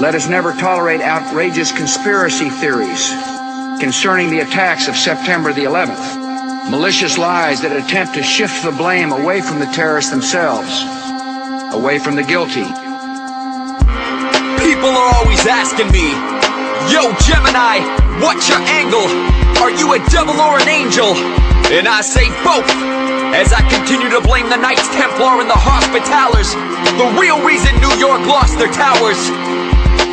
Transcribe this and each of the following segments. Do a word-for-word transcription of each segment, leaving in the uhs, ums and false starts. Let us never tolerate outrageous conspiracy theories concerning the attacks of September the eleventh, malicious lies that attempt to shift the blame away from the terrorists themselves, away from the guilty. People are always asking me, yo Gemini, what's your angle? Are you a devil or an angel? And I say both, as I continue to blame the Knights Templar and the Hospitallers, the real reason New York lost their towers.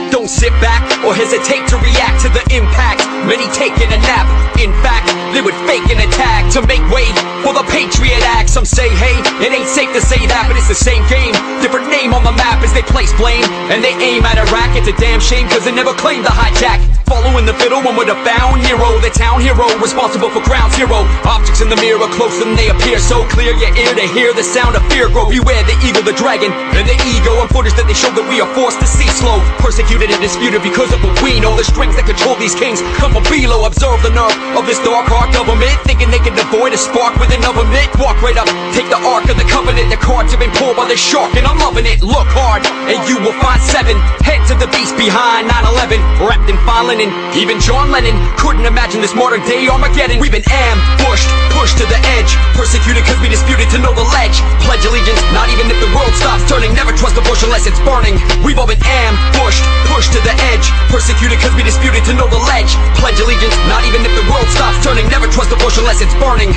Don't sit back or hesitate to react to the impact. Many taking a nap, in fact, they would fake an attack to make way for the Patriot Act. Some say, hey, it ain't safe to say that, but it's the same game, different name on the map as they place blame and they aim at Iraq. It's a damn shame cause they never claimed the hijack. Following the fiddle, one would have found Nero, the town hero, responsible for ground zero. Objects in the mirror, closer than they appear, so clear your ear to hear the sound of fear grow. Beware the eagle, the dragon, and the ego, and footage that they show that we are forced to see slow. Persecuted and disputed because of what we know. The strings that control these kings come from below. Observe the nerve of this dark heart government, thinking they can avoid a spark with another mitt. Walk right up, take the ark of the covenant. The cards have been pulled by the shark, and I'm loving it. Look hard, and you will find seven heads of the beast behind nine eleven, wrapped in fine linen. Even John Lennon couldn't imagine this modern day Armageddon. We've been ambushed, pushed to the edge, persecuted cause we disputed to know the ledge. Pledge allegiance, not even if the world stops turning. Never trust a bush unless it's burning. We've all been ambushed, pushed to the edge, persecuted cause we disputed to know the ledge. Pledge allegiance, not even if the world stops turning. Never trust a bush unless it's burning.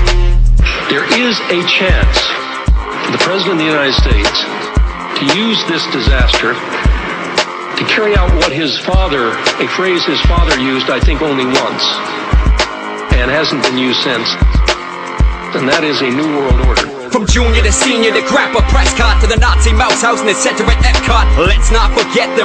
There is a chance for the President of the United States to use this disaster to carry out what his father, a phrase his father used I think only once, and hasn't been used since, and that is a new world order. From junior to senior to Grandpa Prescott to the Nazi Mouse House and et cetera at Epcot, let's not forget the